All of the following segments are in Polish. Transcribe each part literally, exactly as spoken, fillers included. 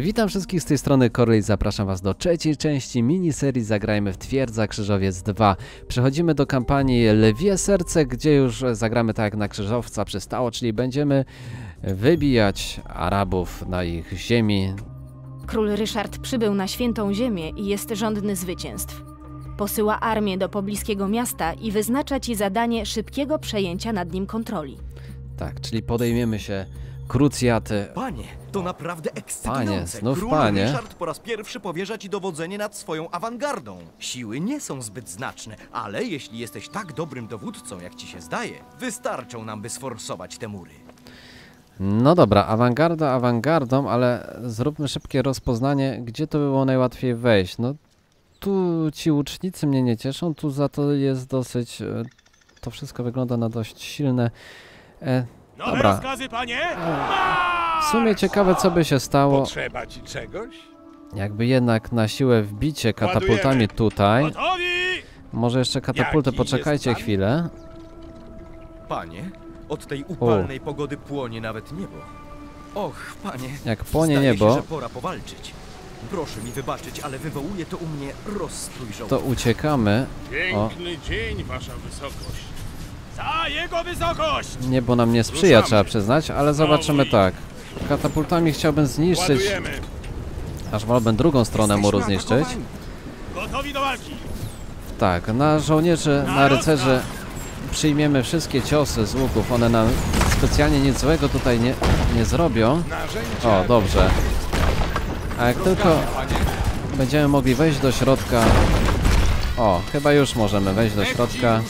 Witam wszystkich z tej strony Corle i zapraszam was do trzeciej części miniserii Zagrajmy w Twierdza Krzyżowiec dwa. Przechodzimy do kampanii Lwie Serce, gdzie już zagramy tak jak na krzyżowca przystało, czyli będziemy wybijać Arabów na ich ziemi. Król Ryszard przybył na Świętą Ziemię i jest żądny zwycięstw. Posyła armię do pobliskiego miasta i wyznacza ci zadanie szybkiego przejęcia nad nim kontroli. Tak, czyli podejmiemy się krucjaty. Panie, to naprawdę ekscytujące. Panie, znów Król panie. Ryszard po raz pierwszy powierza ci dowodzenie nad swoją awangardą. Siły nie są zbyt znaczne, ale jeśli jesteś tak dobrym dowódcą, jak ci się zdaje, wystarczą nam, by sforsować te mury. No dobra, awangarda awangardą, ale zróbmy szybkie rozpoznanie, gdzie to było najłatwiej wejść. No tu ci łucznicy mnie nie cieszą, tu za to jest dosyć... To wszystko wygląda na dość silne... E, Dobra. Rozkazy, panie? W sumie ciekawe, co by się stało. Potrzeba ci czegoś? Jakby jednak na siłę wbicie katapultami tutaj. Gotowi! Może jeszcze katapulty, poczekajcie chwilę. Panie, od tej upalnej U. pogody płonie nawet niebo. Och, panie, jak płonie zdaje niebo, się, że pora powalczyć. Proszę mi wybaczyć, ale wywołuje to u mnie rozstrój żołdów. To uciekamy. Piękny o. dzień, wasza wysokość. Za jego wysokość! Niebo nam nie sprzyja, Ruszamy. trzeba przyznać, ale zobaczymy tak. Katapultami chciałbym zniszczyć. Ładujemy. Aż wolę drugą stronę muru zniszczyć. Gotowi do walki. Tak, na żołnierzy, na rycerzy przyjmiemy wszystkie ciosy z łuków. One nam specjalnie nic złego tutaj nie, nie zrobią. O, dobrze. A jak tylko będziemy mogli wejść do środka... O, chyba już możemy wejść do środka.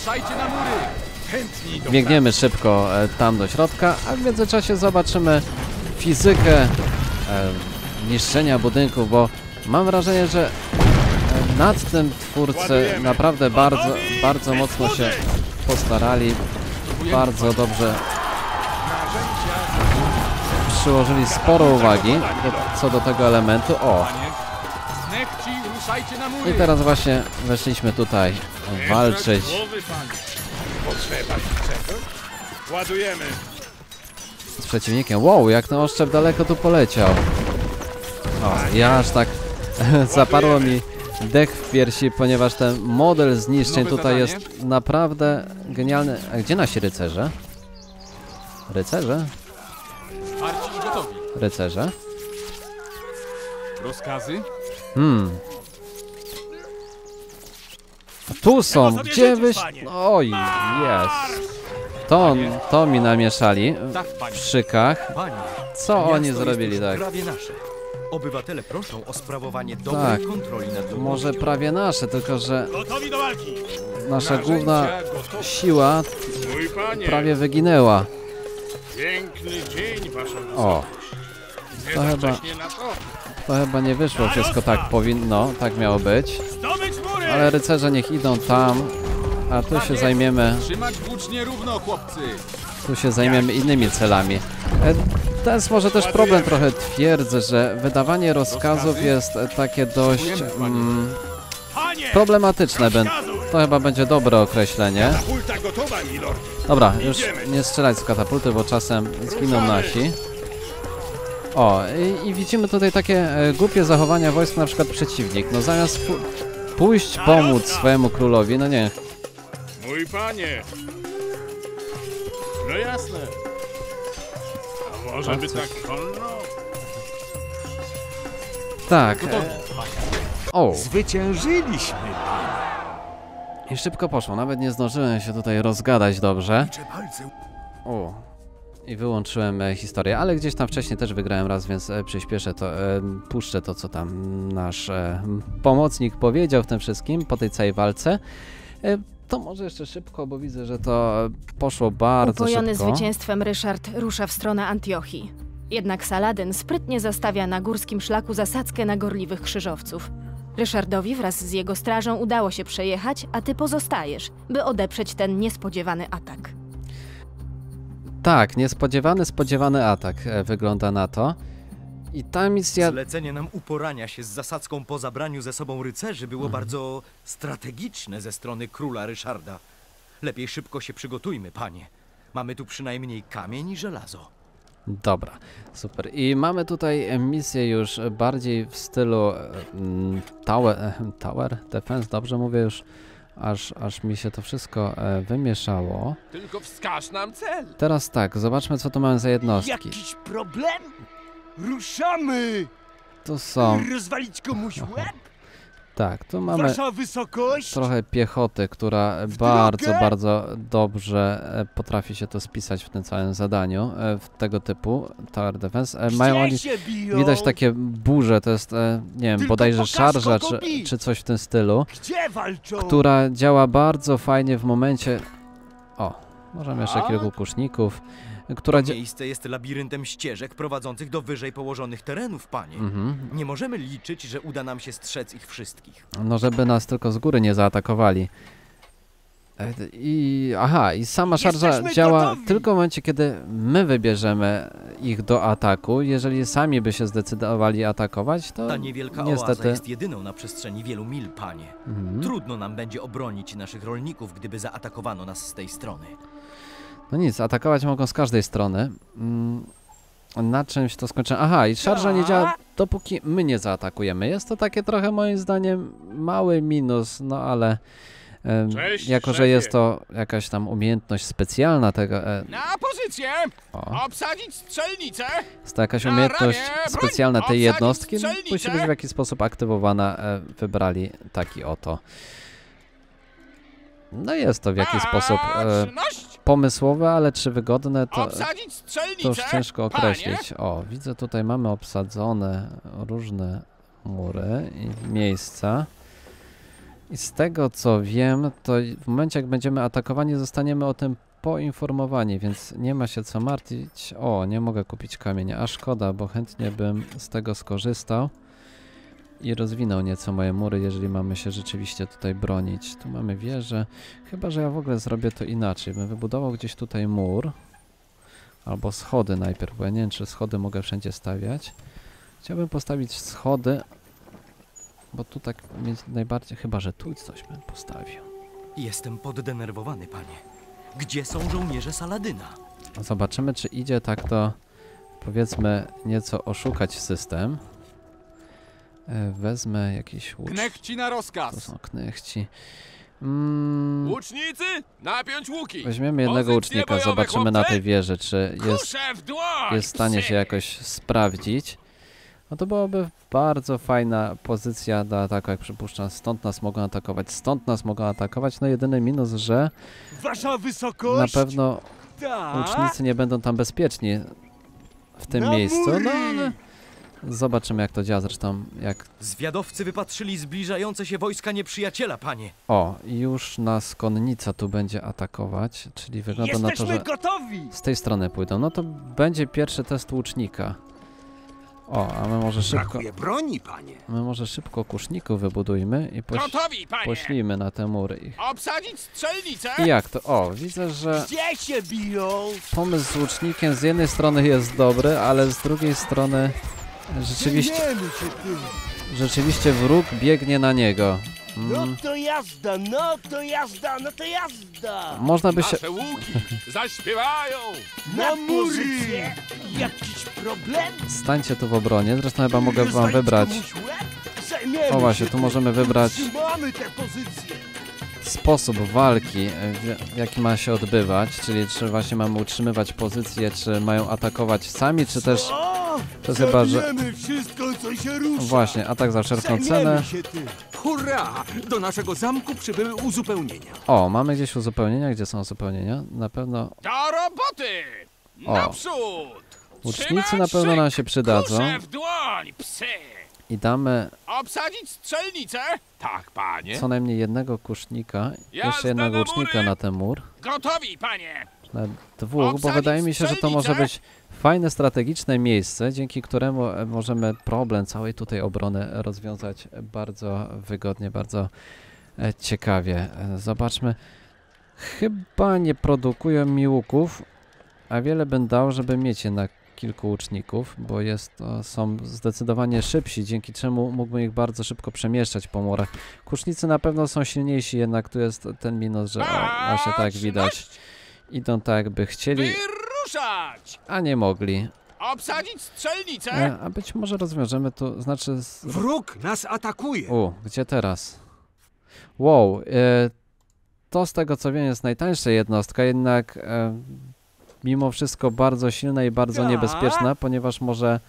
Biegniemy szybko tam do środka, a w międzyczasie zobaczymy fizykę niszczenia budynków, bo mam wrażenie, że nad tym twórcy naprawdę bardzo, bardzo mocno się postarali, bardzo dobrze przyłożyli sporo uwagi do, co do tego elementu. O! I teraz właśnie weszliśmy tutaj walczyć. Potrzeba czegoś? Ładujemy. Z przeciwnikiem. Wow, jak ten oszczep daleko tu poleciał. O, ja aż tak zaparło mi dech w piersi, ponieważ ten model zniszczeń tutaj jest naprawdę genialny. A gdzie nasi rycerze? Rycerze? Rycerze? Rozkazy? Hmm. Tu są! Gdzie wyś... Oj, jest! To, to mi namieszali w szykach. Co oni zrobili tak? Obywatele proszą o sprawowanie dobrej kontroli nad ludnością. Może prawie nasze, tylko że nasza główna siła prawie wyginęła. O! To chyba, to chyba nie wyszło wszystko tak powinno, tak miało być. Ale rycerze niech idą tam, a tu się zajmiemy. Tu się zajmiemy innymi celami. To jest może też problem trochę twierdzy, że wydawanie rozkazów jest takie dość mm, problematyczne. To chyba będzie dobre określenie. Dobra, już nie strzelać z katapulty, bo czasem zginą nasi. O, i, i widzimy tutaj takie e, głupie zachowania wojsk, na przykład przeciwnik. No zamiast pójść pomóc swojemu królowi, no nie. Mój panie. No jasne. A może by tak wolno? Tak. E, o. Zwyciężyliśmy. I szybko poszło. Nawet nie zdążyłem się tutaj rozgadać dobrze. O. I wyłączyłem historię, ale gdzieś tam wcześniej też wygrałem raz, więc przyspieszę to, e, puszczę to, co tam nasz e, pomocnik powiedział w tym wszystkim, po tej całej walce. E, to może jeszcze szybko, bo widzę, że to poszło bardzo Upojony szybko. Zwycięstwem Ryszard rusza w stronę Antiochii. Jednak Saladyn sprytnie zastawia na górskim szlaku zasadzkę na gorliwych krzyżowców. Ryszardowi wraz z jego strażą udało się przejechać, a ty pozostajesz, by odeprzeć ten niespodziewany atak. Tak, niespodziewany, spodziewany atak e, wygląda na to. I ta misja... Zlecenie nam uporania się z zasadzką po zabraniu ze sobą rycerzy było hmm. bardzo strategiczne ze strony króla Ryszarda. Lepiej szybko się przygotujmy, panie. Mamy tu przynajmniej kamień i żelazo. Dobra, super. I mamy tutaj misję już bardziej w stylu mm, tower, tower defense, dobrze mówię już, aż, aż mi się to wszystko e, wymieszało. Tylko wskaż nam cel! Teraz tak, zobaczmy co tu mamy za jednostki. Jakiś problem? Ruszamy! Tu są... Rozwalić komuś łeb? Tak, tu mamy trochę piechoty, która bardzo, bardzo dobrze potrafi się to spisać w tym całym zadaniu, w tego typu Tower Defense. Mają oni, widać takie burze, to jest, nie wiem, bodajże szarża czy, czy coś w tym stylu, która działa bardzo fajnie w momencie... O, możemy jeszcze kilku kuszników. Która... To miejsce jest labiryntem ścieżek prowadzących do wyżej położonych terenów, panie. Mm-hmm. Nie możemy liczyć, że uda nam się strzec ich wszystkich. No, żeby nas tylko z góry nie zaatakowali. I... Aha, i sama szarża działa gotowi. Tylko w momencie, kiedy my wybierzemy ich do ataku. Jeżeli sami by się zdecydowali atakować, to Ta niewielka niestety... oaza jest jedyną na przestrzeni wielu mil, panie. Mm-hmm. Trudno nam będzie obronić naszych rolników, gdyby zaatakowano nas z tej strony. No nic, atakować mogą z każdej strony. Na czymś to skończyłem. Aha, i szarża nie działa, dopóki my nie zaatakujemy. Jest to takie trochę moim zdaniem mały minus, no ale e, Cześć, jako, że jest to jakaś tam umiejętność specjalna tego... E, na pozycję! O. Obsadzić strzelnicę! Jest to jakaś umiejętność specjalna tej jednostki. No, musi być w jakiś sposób aktywowana. E, wybrali taki oto. No jest to w jakiś sposób... E, pomysłowe, ale czy wygodne, to, to już ciężko określić. O, widzę tutaj mamy obsadzone różne mury i miejsca. I z tego co wiem, to w momencie jak będziemy atakowani, zostaniemy o tym poinformowani, więc nie ma się co martwić. O, nie mogę kupić kamienia, a szkoda, bo chętnie bym z tego skorzystał i rozwinął nieco moje mury, jeżeli mamy się rzeczywiście tutaj bronić. Tu mamy wieżę, chyba że ja w ogóle zrobię to inaczej. Bym wybudował gdzieś tutaj mur, albo schody najpierw, bo ja nie wiem, czy schody mogę wszędzie stawiać. Chciałbym postawić schody, bo tu tak najbardziej, chyba że tu coś bym postawił. Jestem poddenerwowany, panie. Gdzie są żołnierze Saladyna? Zobaczymy, czy idzie tak to, powiedzmy, nieco oszukać system. Wezmę jakiś łucz. Knechci na rozkaz. To są knechci. Mm. Łucznicy, napiąć łuki. Weźmiemy jednego łucznika, zobaczymy na tej wieży, czy jest, jest w stanie się jakoś sprawdzić. No to byłaby bardzo fajna pozycja do ataku, jak przypuszczam. Stąd nas mogą atakować, stąd nas mogą atakować. No jedyny minus, że wasza wysokość? Na pewno łucznicy nie będą tam bezpieczni w tym na miejscu. No ale... Zobaczymy jak to działa, zresztą jak... Zwiadowcy wypatrzyli zbliżające się wojska nieprzyjaciela, panie. O, już nas konnica tu będzie atakować, czyli wygląda Jesteśmy na to, że gotowi. Z tej strony pójdą. No to będzie pierwszy test łucznika. O, a my może szybko... Brakuje broni, panie. My może szybko kuszników wybudujmy i poś... gotowi, panie. Poślijmy na te mury ich. Obsadzić strzelnicę! I jak to? O, widzę, że... Gdzie się biją? Pomysł z łucznikiem z jednej strony jest dobry, ale z drugiej strony... Rzeczywiście, rzeczywiście wróg biegnie na niego. Mm. No to jazda, no to jazda, no to jazda! Można by się... Nasze łuki zaśpiewają! Na pozycję! Jakiś problem? Stańcie tu w obronie, zresztą chyba mogę wam wybrać... O właśnie, tu możemy wybrać... Sposób walki, jaki ma się odbywać, czyli czy właśnie mamy utrzymywać pozycję, czy mają atakować sami, czy też... To chyba, że... wszystko, co się rusza. Właśnie, atak za wszelką cenę. Hurra! Do naszego zamku przybyły uzupełnienia. O, mamy gdzieś uzupełnienia. Gdzie są uzupełnienia? Na pewno... Do roboty! Naprzód! Łucznicy na pewno nam się przydadzą. W dłoń, psy. I damy... Obsadzić strzelnicę? Tak, panie. Co najmniej jednego kusznika. Jazda jeszcze jednego łucznika na ten mur. Gotowi, panie! Na dwóch, Obsadzić bo wydaje mi się, że to może być... Fajne, strategiczne miejsce, dzięki któremu możemy problem całej tutaj obrony rozwiązać bardzo wygodnie, bardzo ciekawie. Zobaczmy. Chyba nie produkują mi łuków, a wiele bym dał, żeby mieć jednak kilku łuczników, bo jest, są zdecydowanie szybsi, dzięki czemu mógłbym ich bardzo szybko przemieszczać po murach. Kusznicy na pewno są silniejsi, jednak tu jest ten minus, że o, właśnie tak widać. Idą tak, jakby chcieli... ruszać! A nie mogli. Obsadzić strzelnicę! A, a być może rozwiążemy to, znaczy... Wróg nas atakuje! U, gdzie teraz? Wow, e, to z tego co wiem jest najtańsza jednostka, jednak e, mimo wszystko bardzo silna i bardzo niebezpieczna, ponieważ może...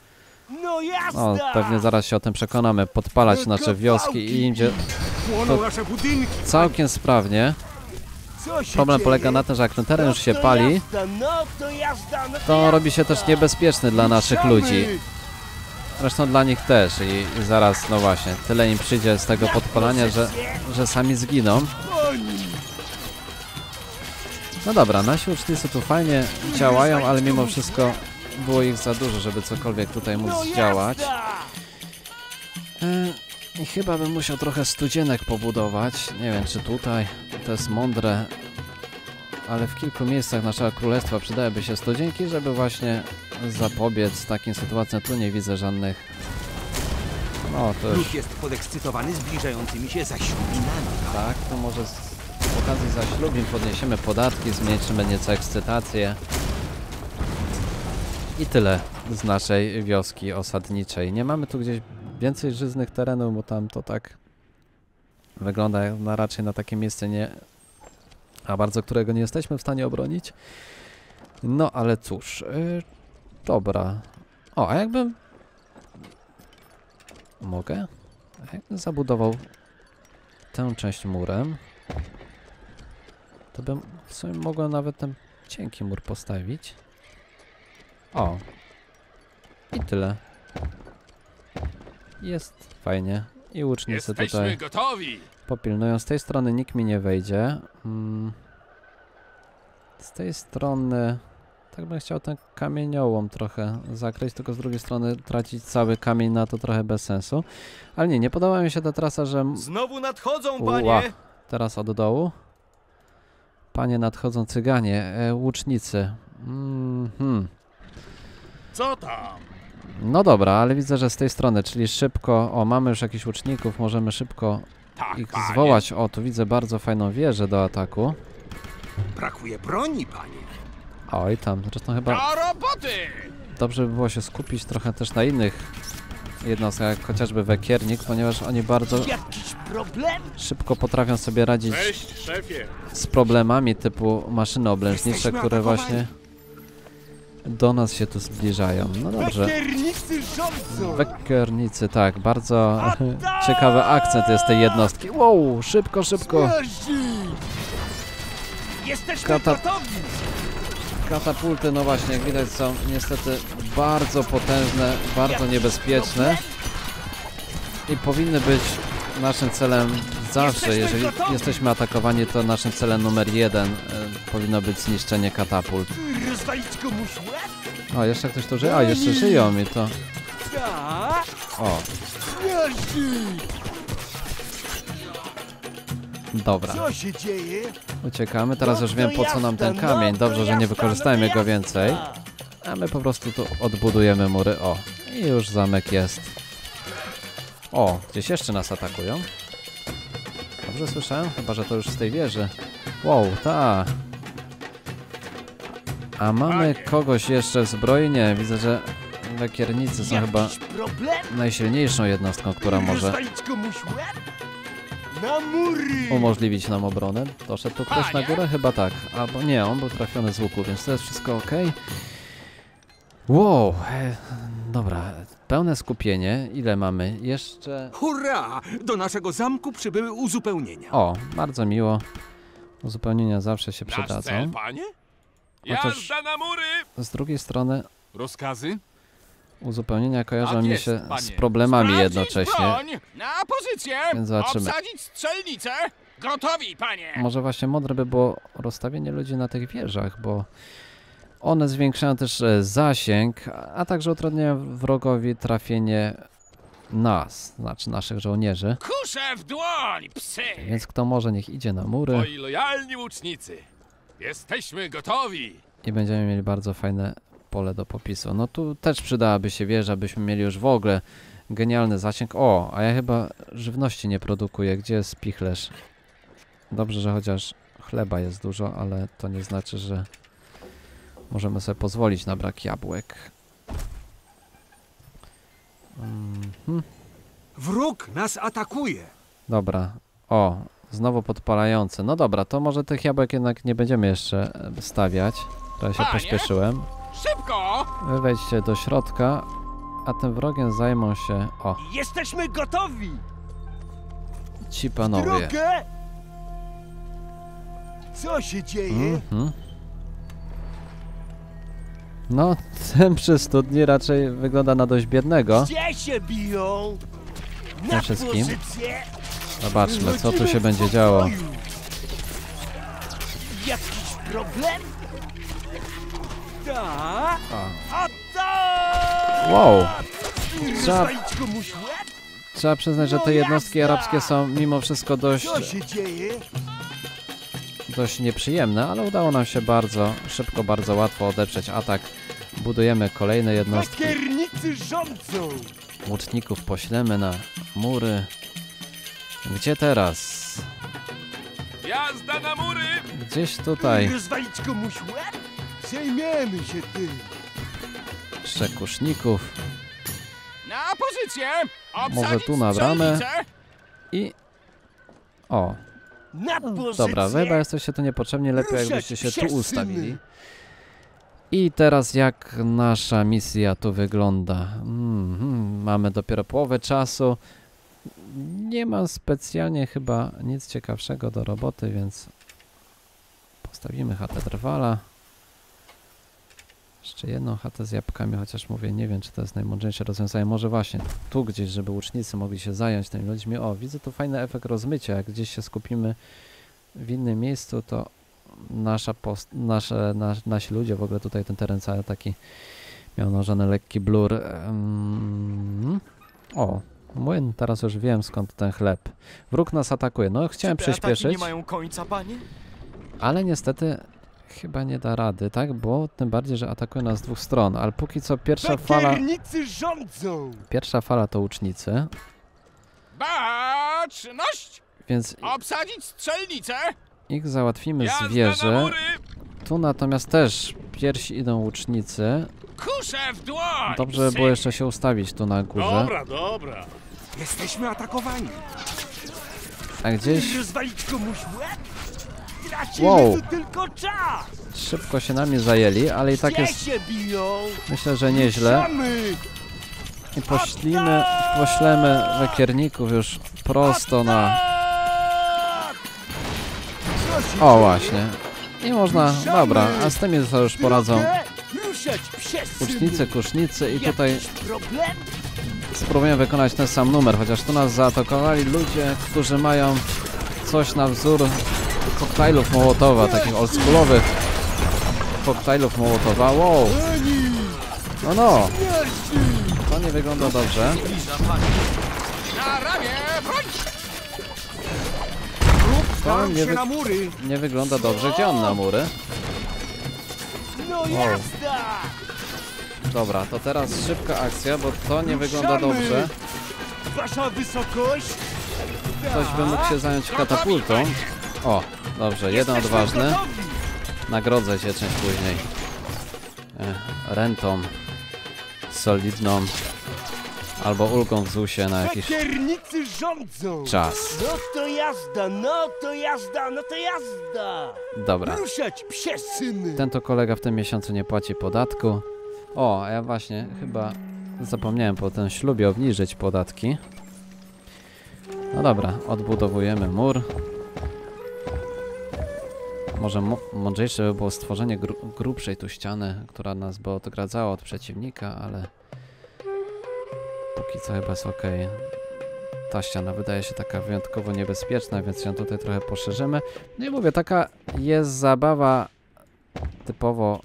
No jasne! O, pewnie zaraz się o tym przekonamy, podpalać nasze wioski i indzie... Całkiem sprawnie. Problem polega na tym, że jak ten teren już się pali, to robi się też niebezpieczny dla naszych ludzi. Zresztą dla nich też i zaraz, no właśnie, tyle im przyjdzie z tego podpalania, że, że sami zginą. No dobra, nasi ucznicy tu fajnie działają, ale mimo wszystko było ich za dużo, żeby cokolwiek tutaj móc działać. I chyba bym musiał trochę studzienek pobudować. Nie wiem, czy tutaj to jest mądre, ale w kilku miejscach naszego królestwa przydałyby się studzienki, żeby właśnie zapobiec takim sytuacjom. Tu nie widzę żadnych. No to już jest podekscytowany zbliżającymi się zaślubinami. Tak, to może z okazji zaślubin podniesiemy podatki, zmniejszymy nieco ekscytację. I tyle z naszej wioski osadniczej. Nie mamy tu gdzieś więcej żyznych terenów, bo tam to tak wygląda na raczej na takie miejsce nie, a bardzo którego nie jesteśmy w stanie obronić. No ale cóż, yy, dobra. O, a jakbym... Mogę? A jakbym zabudował tę część murem, to bym w sumie mogła nawet ten cienki mur postawić. O. I tyle. Jest fajnie. I łucznicy tutaj popilnują. Z tej strony nikt mi nie wejdzie. Z tej strony... Tak bym chciał ten kamieniołom trochę zakryć, tylko z drugiej strony tracić cały kamień na to trochę bez sensu. Ale nie, nie podoba mi się ta trasa, że... Znowu nadchodzą, panie! Teraz od dołu. Panie nadchodzą cyganie, e, łucznicy. Mhm. Co tam? No dobra, ale widzę, że z tej strony, czyli szybko... O, mamy już jakichś łuczników, możemy szybko tak, ich panie. zwołać. O, tu widzę bardzo fajną wieżę do ataku. Brakuje broni, panie. Oj, tam, zresztą chyba... Do roboty! Dobrze by było się skupić trochę też na innych jednostkach, jak chociażby wekiernik, ponieważ oni bardzo szybko potrafią sobie radzić z problemami typu maszyny oblężnicze, które właśnie... Do nas się tu zbliżają. No dobrze. Wekiernicy, tak. Bardzo ciekawy akcent jest tej jednostki. Wow, szybko, szybko. Kata... Katapulty, no właśnie, jak widać są niestety bardzo potężne, bardzo niebezpieczne. I powinny być naszym celem zawsze. Jeżeli jesteśmy atakowani, to naszym celem numer jeden powinno być zniszczenie katapult. O, jeszcze ktoś tu żyje? A, jeszcze żyją mi to. O. Dobra. Uciekamy. Teraz już wiem, po co nam ten kamień. Dobrze, że nie wykorzystajmy go więcej. A my po prostu tu odbudujemy mury. O. I już zamek jest. O, gdzieś jeszcze nas atakują. Dobrze słyszałem? Chyba, że to już z tej wieży. Wow, ta. A mamy kogoś jeszcze w zbrojnie. Widzę, że wekiernicy są chyba najsilniejszą jednostką, która może umożliwić nam obronę. Doszedł tu ktoś na górę? Chyba tak. Albo nie, on był trafiony z łuku, więc to jest wszystko ok. Wow, dobra. Pełne skupienie. Ile mamy? Jeszcze... Hurra! Do naszego zamku przybyły uzupełnienia. O, bardzo miło. Uzupełnienia zawsze się przydadzą. Chociaż z drugiej strony rozkazy? Uzupełnienia kojarzą mi się z problemami jednocześnie. Na pozycję! Więc zobaczymy. Gotowi, panie! Może właśnie mądre by było rozstawienie ludzi na tych wieżach, bo one zwiększają też zasięg, a także utrudniają wrogowi trafienie nas, znaczy naszych żołnierzy. Kuszę w dłoń, psy! Więc kto może, niech idzie na mury. Moi lojalni łucznicy! Jesteśmy gotowi! I będziemy mieli bardzo fajne pole do popisu. No tu też przydałaby się wieża, byśmy mieli już w ogóle genialny zasięg. O, a ja chyba żywności nie produkuję. Gdzie jest spichlerz? Dobrze, że chociaż chleba jest dużo, ale to nie znaczy, że Możemy sobie pozwolić na brak jabłek. Mhm. Wróg nas atakuje! Dobra. O, znowu podpalający. No dobra, to może tych jabłek jednak nie będziemy jeszcze stawiać. Trochę się pośpieszyłem. Szybko! Wy wejdźcie do środka, a tym wrogiem zajmą się... O! Jesteśmy gotowi! Ci panowie. Co się dzieje? Mm-hmm. No, ten przy studni raczej wygląda na dość biednego. Gdzie się biją? Na wszystkim. Zobaczmy, co tu się będzie działo. Jakiś problem? Da. Wow. Trzeba... Trzeba przyznać, że te jednostki arabskie są mimo wszystko dość... dość nieprzyjemne, ale udało nam się bardzo szybko, bardzo łatwo odeprzeć atak. Budujemy kolejne jednostki. Łuczników poślemy na mury. Gdzie teraz? Jazda na mury! Gdzieś tutaj. Rozwalić komuś łeb? Zajmiemy się tym. Przekuszników. Na pozycję! Może tu na bramę. I... O. No, dobra, wy chyba jesteście tu niepotrzebni, lepiej jakbyście się tu ustawili. I teraz jak nasza misja tu wygląda? Mm-hmm. Mamy dopiero połowę czasu. Nie mam specjalnie chyba nic ciekawszego do roboty, więc postawimy chatę drwala. Jeszcze jedną chatę z jabłkami, chociaż mówię, nie wiem, czy to jest najmądrzejsze rozwiązanie. Może właśnie tu gdzieś, żeby łucznicy mogli się zająć tymi ludźmi. O, widzę tu fajny efekt rozmycia. Jak gdzieś się skupimy w innym miejscu, to nasza post, nasze, nas, nasi ludzie, w ogóle tutaj ten teren cały taki miał nałożony lekki blur. Mm. O, młyn, teraz już wiem, skąd ten chleb. Wróg nas atakuje. No, chciałem przyspieszyć. Nie mają końca, panie? Ale niestety... Chyba nie da rady, tak? Bo tym bardziej, że atakuje nas z dwóch stron, ale póki co pierwsza fala... rządzą. Pierwsza fala to łucznicy. Baczność! Więc obsadzić strzelnicę! Ich załatwimy z wieży. Tu natomiast też piersi idą łucznicy. Kuszę w dłoń! Dobrze by było jeszcze się ustawić tu na górze. Dobra, dobra. Jesteśmy atakowani. A gdzieś... Rozwalić komuś łeb? Wow, szybko się nami zajęli, ale i tak jest, myślę, że nieźle. I poślimy, poślemy wykierników już prosto na... O, właśnie. I można, dobra, a z tymi sobie już poradzą kusznicy, kusznicy i tutaj spróbujemy wykonać ten sam numer, chociaż tu nas zaatakowali ludzie, którzy mają coś na wzór koktajlów Mołotowa, takich oldschoolowych koktajlów Mołotowa. Wow! No no! To nie wygląda dobrze. To nie, wy... nie wygląda dobrze. Gdzie on na mury? Wow. Dobra, to teraz szybka akcja, bo to nie wygląda dobrze. Wasza wysokość! Ktoś by mógł się zająć katapultą. O, dobrze, jeden odważny. Nagrodzę się część później. Ech, rentą solidną. Albo ulgą w zusie na jakiś czas. No to jazda, no to jazda, no to jazda. Dobra. Ten to kolega w tym miesiącu nie płaci podatku. O, a ja właśnie chyba zapomniałem po tym ślubie obniżyć podatki. No dobra, odbudowujemy mur. Może mądrzejsze by było stworzenie gru grubszej tu ściany, która nas by odgradzała od przeciwnika, ale póki co chyba jest ok. Ta ściana wydaje się taka wyjątkowo niebezpieczna, więc ją tutaj trochę poszerzymy. No i mówię, taka jest zabawa typowo...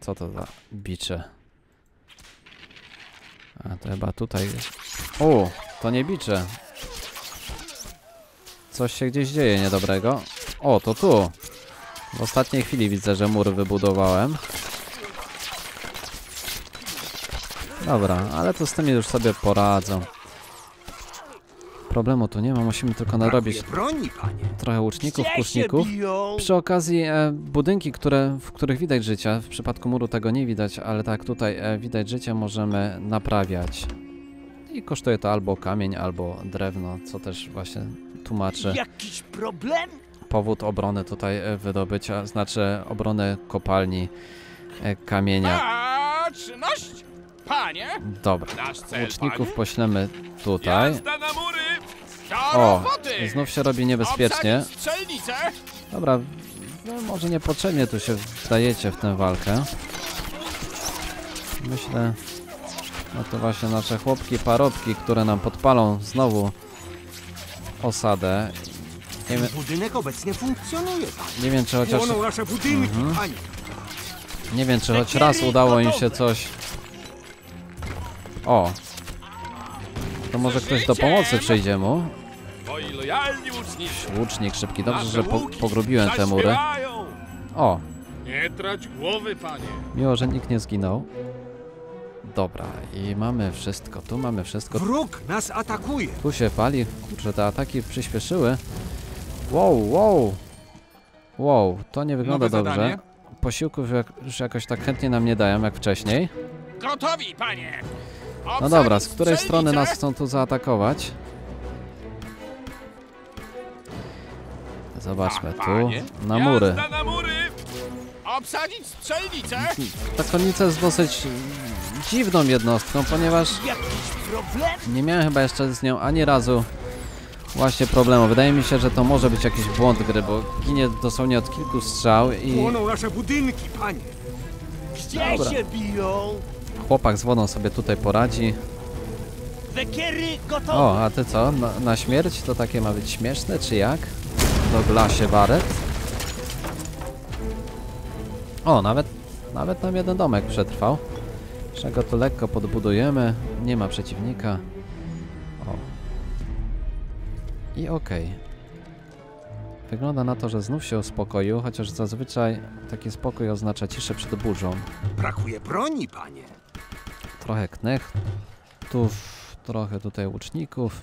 Co to za bicze? A to chyba tutaj... O, to nie bicze. Coś się gdzieś dzieje niedobrego. O, to tu. W ostatniej chwili widzę, że mur wybudowałem. Dobra, ale to z tymi już sobie poradzą. Problemu tu nie ma, musimy tylko narobić broni, trochę łuczników, kuszników. Przy okazji e, budynki, które, w których widać życie, w przypadku muru tego nie widać, ale tak tutaj e, widać życie, możemy naprawiać. I kosztuje to albo kamień, albo drewno, co też właśnie tłumaczy jakiś problem? Powód obrony tutaj e, wydobycia, znaczy obrony kopalni e, kamienia. A, trzynaście. Panie? Dobra, łuczników poślemy tutaj. O, znów się robi niebezpiecznie. Dobra, no może niepotrzebnie tu się wdajecie w tę walkę. Myślę, no to właśnie nasze chłopki, parobki, które nam podpalą znowu osadę. Nie wiem, budynek obecnie funkcjonuje. Nie wiem, czy chociaż... Mhm. Nie wiem, czy choć raz udało im się coś... O, to może ktoś do pomocy przyjdzie mu. Łucznik szybki, dobrze, że po, pogrubiłem te mury. O, miło, że nikt nie zginął. Dobra, i mamy wszystko, tu mamy wszystko. Wróg nas atakuje. Tu się pali, kurczę, te ataki przyspieszyły. Wow, wow. Wow, to nie wygląda dobrze. Posiłków już jakoś tak chętnie nam nie dają jak wcześniej. Gotowi, panie! No dobra, z której strony nas chcą tu zaatakować? Zobaczmy tu, na mury. Obsadzić strzelnicę! Ta konnica jest dosyć dziwną jednostką, ponieważ nie miałem chyba jeszcze z nią ani razu właśnie problemu. Wydaje mi się, że to może być jakiś błąd gry, bo ginie dosłownie od kilku strzał i... Płoną nasze budynki, panie! Gdzie się biją? Chłopak z wodą sobie tutaj poradzi. O, a ty co? Na, na śmierć? To takie ma być śmieszne, czy jak? Do glasie waret. O, nawet, nawet nam jeden domek przetrwał. Czego tu lekko podbudujemy. Nie ma przeciwnika. O. I okej. Okay. Wygląda na to, że znów się uspokoił, chociaż zazwyczaj taki spokój oznacza ciszę przed burzą. Brakuje broni, panie! Trochę knechtów, trochę tutaj łuczników.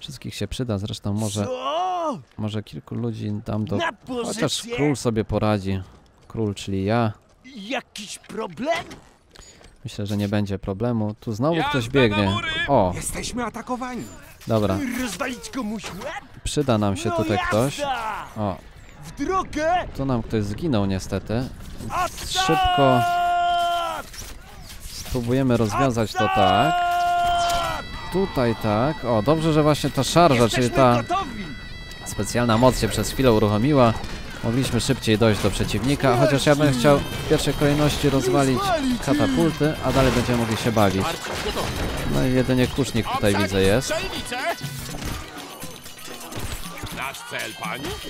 Wszystkich się przyda, zresztą może... Co? Może kilku ludzi tam do... Chociaż król sobie poradzi. Król, czyli ja. Jakiś problem? Myślę, że nie będzie problemu. Tu znowu ktoś biegnie. O! Jesteśmy atakowani! Dobra. Rozwalić komuś łeb? Przyda nam się tutaj ktoś. O. Tu nam ktoś zginął niestety. Szybko spróbujemy rozwiązać to tak. Tutaj tak. O, dobrze, że właśnie ta szarża, czyli ta specjalna moc się przez chwilę uruchomiła. Mogliśmy szybciej dojść do przeciwnika, chociaż ja bym chciał w pierwszej kolejności rozwalić katapulty, a dalej będziemy mogli się bawić. No i jedynie kusznik tutaj widzę jest.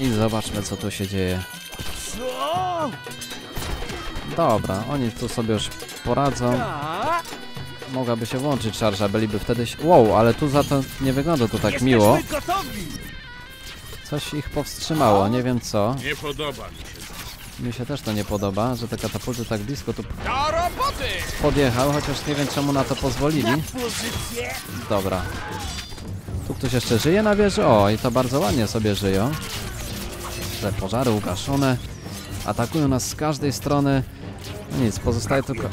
I zobaczmy, co tu się dzieje. Dobra, oni tu sobie już poradzą. Mogłaby się włączyć szarża, byliby wtedy... Wow, ale tu za to nie wygląda to tak miło. Coś ich powstrzymało, nie wiem co. Nie podoba mi się. Mi się też to nie podoba, że te katapulty tak blisko tu podjechał, chociaż nie wiem czemu na to pozwolili. Dobra. Tu ktoś jeszcze żyje na wieży? O, i to bardzo ładnie sobie żyją. Te pożary ugaszone. Atakują nas z każdej strony. No nic, pozostaje tylko...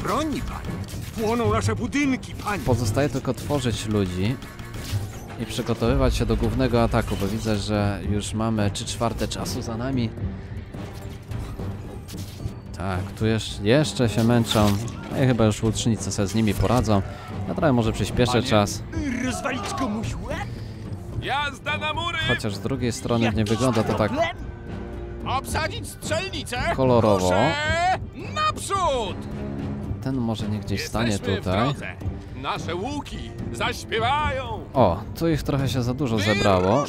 Płoną nasze budynki, panie. Pozostaje tylko tworzyć ludzi. I przygotowywać się do głównego ataku, bo widzę, że już mamy trzy czwarte czasu za nami. Tak, tu jeszcze, jeszcze się męczą. No i chyba już łucznicy sobie z nimi poradzą. Ja trochę może przyspieszę Panie. czas. Rozwalić komuś łeb? Jazda na mury! Chociaż z drugiej strony Jakiś nie wygląda to tak... Obsadzić strzelnicę! Kolorowo. Proszę naprzód! Ten może nie gdzieś stanie tutaj. Nasze łuki zaśpiewają! O, tu ich trochę się za dużo zebrało.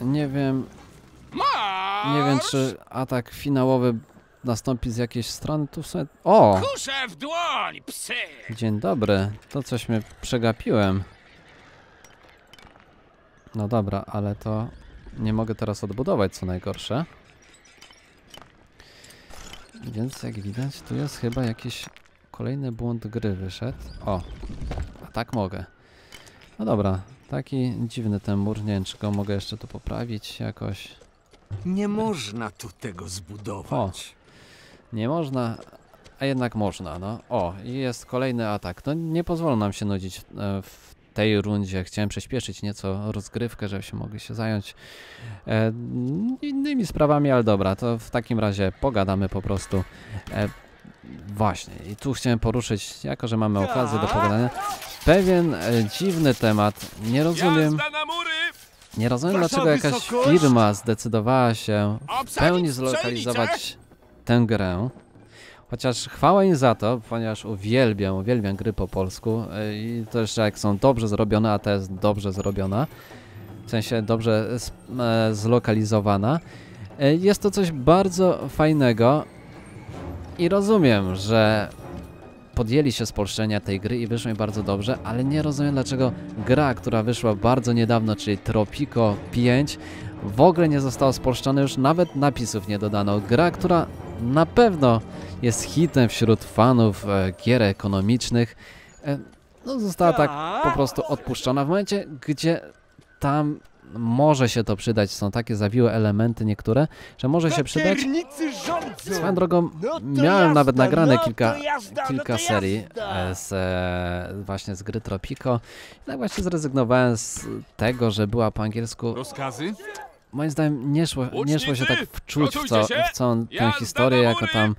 Nie wiem... Nie wiem, czy atak finałowy nastąpi z jakiejś strony. Tu sobie... O! Kuszę w dłoń, psy! Dzień dobry. To coś mnie przegapiłem. No dobra, ale to... Nie mogę teraz odbudować, co najgorsze. Więc jak widać, tu jest chyba jakiś... Kolejny błąd gry wyszedł. O, a tak mogę. No dobra, taki dziwny ten mur, nie wiem, czy go mogę jeszcze tu poprawić jakoś. Nie można tu tego zbudować. O, nie można, a jednak można, no. O, i jest kolejny atak. No nie pozwolą nam się nudzić w tej rundzie. Chciałem przyspieszyć nieco rozgrywkę, żebyśmy mogli się zająć e, innymi sprawami, ale dobra, to w takim razie pogadamy po prostu. E, właśnie, i tu chciałem poruszyć, jako że mamy okazję do pogadania, pewien e, dziwny temat. Nie rozumiem... Nie rozumiem, dlaczego jakaś firma zdecydowała się w pełni zlokalizować tę grę. Chociaż chwała im za to, ponieważ uwielbiam, uwielbiam gry po polsku i też jak są dobrze zrobione, a ta jest dobrze zrobiona, w sensie dobrze zlokalizowana, jest to coś bardzo fajnego i rozumiem, że podjęli się spolszczenia tej gry i wyszło mi bardzo dobrze, ale nie rozumiem, dlaczego gra, która wyszła bardzo niedawno, czyli Tropico pięć, w ogóle nie została spolszczona, już nawet napisów nie dodano. Gra, która na pewno jest hitem wśród fanów e, gier ekonomicznych, e, no została tak po prostu odpuszczona w momencie, gdzie tam może się to przydać. Są takie zawiłe elementy niektóre, że może się przydać. Swoją drogą, miałem nawet nagrane kilka, kilka serii z, właśnie z gry Tropico. No właśnie zrezygnowałem z tego, że była po angielsku. Moim zdaniem nie szło, nie szło się tak wczuć w, co, w całą tę historię, jako tam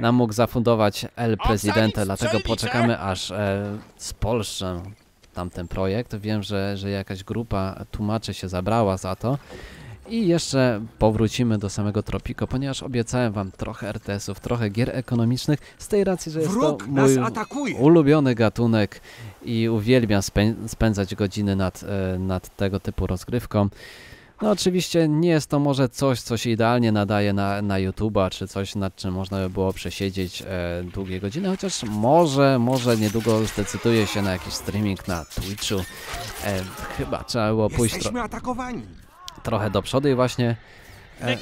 nam mógł zafundować El Presidente, dlatego poczekamy, aż e, spolszczę tamten projekt. Wiem, że, że jakaś grupa tłumaczy się zabrała za to. I jeszcze powrócimy do samego Tropico, ponieważ obiecałem wam trochę er te esów, trochę gier ekonomicznych, z tej racji, że jest to mój ulubiony gatunek i uwielbiam spę spędzać godziny nad, nad tego typu rozgrywką. No oczywiście nie jest to może coś, co się idealnie nadaje na, na YouTube'a, czy coś, nad czym można by było przesiedzieć e, długie godziny, chociaż może, może niedługo zdecyduję się na jakiś streaming na Twitchu. E, chyba trzeba było pójść tro trochę do przodu i właśnie... E,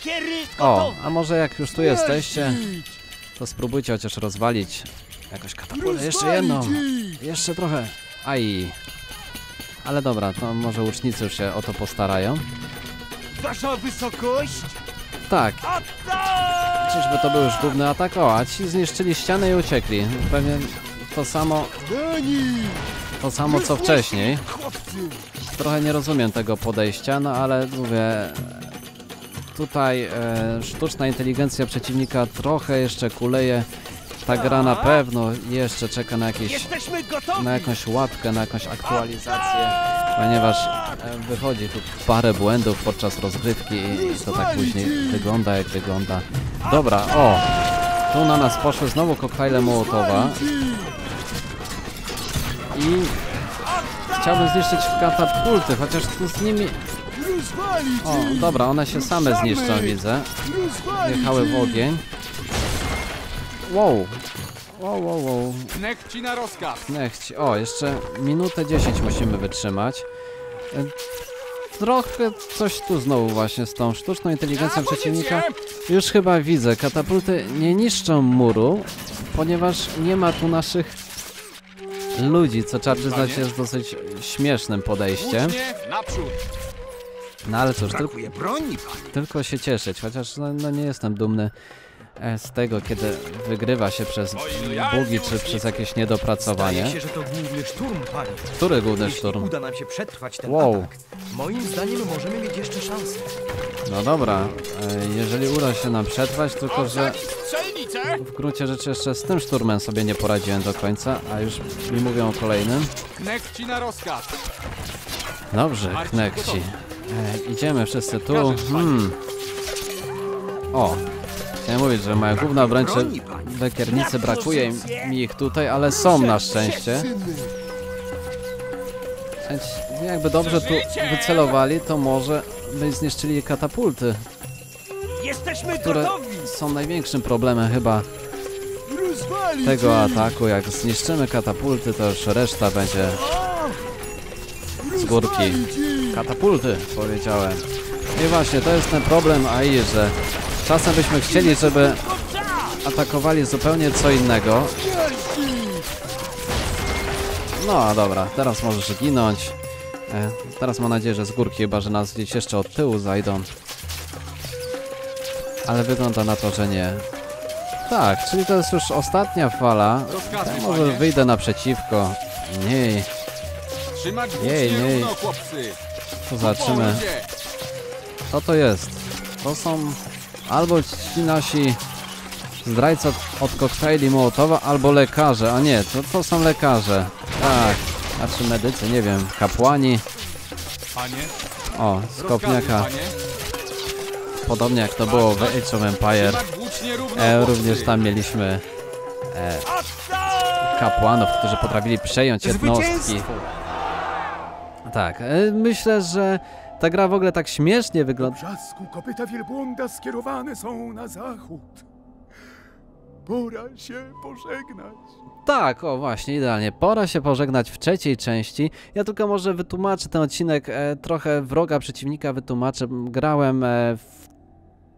o, a może jak już tu jesteście, to spróbujcie chociaż rozwalić jakąś katapultę. Jeszcze jedną, jeszcze trochę. Aj. Ale dobra, to może łucznicy już się o to postarają. Wasza wysokość? Tak. Czyżby to był już główny atak? O, a ci zniszczyli ścianę i uciekli. Pewnie to samo... To samo co wcześniej. Trochę nie rozumiem tego podejścia, no ale mówię... Tutaj e, sztuczna inteligencja przeciwnika trochę jeszcze kuleje. Ta gra na pewno jeszcze czeka na, jakieś, na jakąś łapkę, na jakąś aktualizację, ponieważ wychodzi tu parę błędów podczas rozgrywki i to tak później wygląda jak wygląda. Dobra, o! Tu na nas poszły znowu koktajle Mołotowa i chciałbym zniszczyć katapulty, chociaż tu z nimi... O, dobra, one się same zniszczą, widzę. Jechały w ogień. Wow, wow, wow, wow. Knechci na rozkaz. Knechci. O, jeszcze minutę dziesięć musimy wytrzymać. Trochę coś tu znowu właśnie z tą sztuczną inteligencją A, przeciwnika. Już chyba widzę, katapulty nie niszczą muru, ponieważ nie ma tu naszych ludzi, co trzeba przyznać jest dosyć śmiesznym podejściem. No ale cóż, tylko, tylko się cieszyć, chociaż no, no nie jestem dumny z tego, kiedy wygrywa się przez bugi czy przez jakieś niedopracowanie. Się, że to główny szturm, panie. Który główny szturm? Jeśli uda nam się przetrwać ten wow. atak, moim zdaniem możemy mieć jeszcze szansę. No dobra, jeżeli uda się nam przetrwać, tylko że w gruncie rzeczy jeszcze z tym szturmem sobie nie poradziłem do końca, a już mi mówią o kolejnym. Knechci na rozkaz. Dobrze, knechci. E, idziemy wszyscy tu. Hmm. O. Chciałem mówić, że mają główna wręcz wekiernicy, brakuje mi ich tutaj, ale są na szczęście. Jakby dobrze tu wycelowali, to może by zniszczyli katapulty, które są największym problemem chyba tego ataku. Jak zniszczymy katapulty, to już reszta będzie z górki. Katapulty, powiedziałem. I właśnie, to jest ten problem A I, że czasem byśmy chcieli, żeby atakowali zupełnie co innego. No dobra, teraz możesz ginąć. E, teraz mam nadzieję, że z górki, chyba że nas gdzieś jeszcze od tyłu zajdą. Ale wygląda na to, że nie. Tak, czyli to jest już ostatnia fala. Rozkazuj, może panie. Wyjdę naprzeciwko. Mniej. Trzymać jej, jej. Równo, chłopcy. To zobaczymy. Co to jest? To są albo ci nasi zdrajcy od koktajli Mołotowa, albo lekarze. A nie, to, to są lekarze. Tak, znaczy medycy, nie wiem, kapłani. O, skopniaka. Podobnie jak to było w Age of Empires. E, również tam mieliśmy e, kapłanów, którzy potrafili przejąć jednostki. Tak, e, myślę, że ta gra w ogóle tak śmiesznie wygląda. Brzasku, kopyta wielbłąda skierowane są na zachód. Pora się pożegnać. Tak, o właśnie, idealnie. Pora się pożegnać w trzeciej części. Ja tylko może wytłumaczę ten odcinek, e, trochę wroga przeciwnika wytłumaczę. Grałem e, w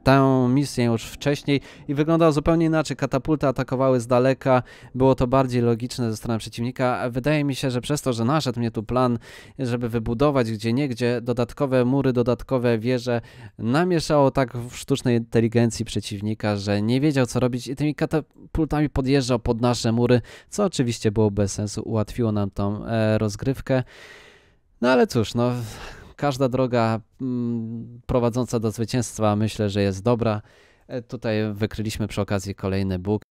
tę misję już wcześniej i wyglądało zupełnie inaczej. Katapulty atakowały z daleka, było to bardziej logiczne ze strony przeciwnika. Wydaje mi się, że przez to, że naszedł mnie tu plan, żeby wybudować gdzieniegdzie dodatkowe mury, dodatkowe wieże, namieszało tak w sztucznej inteligencji przeciwnika, że nie wiedział co robić i tymi katapultami podjeżdżał pod nasze mury, co oczywiście było bez sensu, ułatwiło nam tą e, rozgrywkę. No ale cóż, no... Każda droga prowadząca do zwycięstwa myślę, że jest dobra. Tutaj wykryliśmy przy okazji kolejny bóg.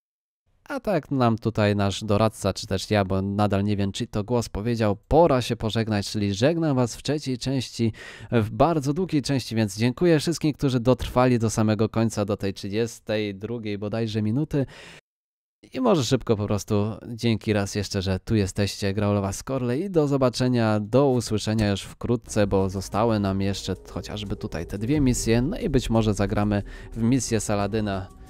A tak nam tutaj nasz doradca, czy też ja, bo nadal nie wiem czy to głos powiedział, pora się pożegnać, czyli żegnam was w trzeciej części, w bardzo długiej części, więc dziękuję wszystkim, którzy dotrwali do samego końca, do tej trzydziestej drugiej bodajże minuty. I może szybko po prostu dzięki raz jeszcze, że tu jesteście, grał z Corle i do zobaczenia, do usłyszenia już wkrótce, bo zostały nam jeszcze chociażby tutaj te dwie misje, no i być może zagramy w misję Saladyna.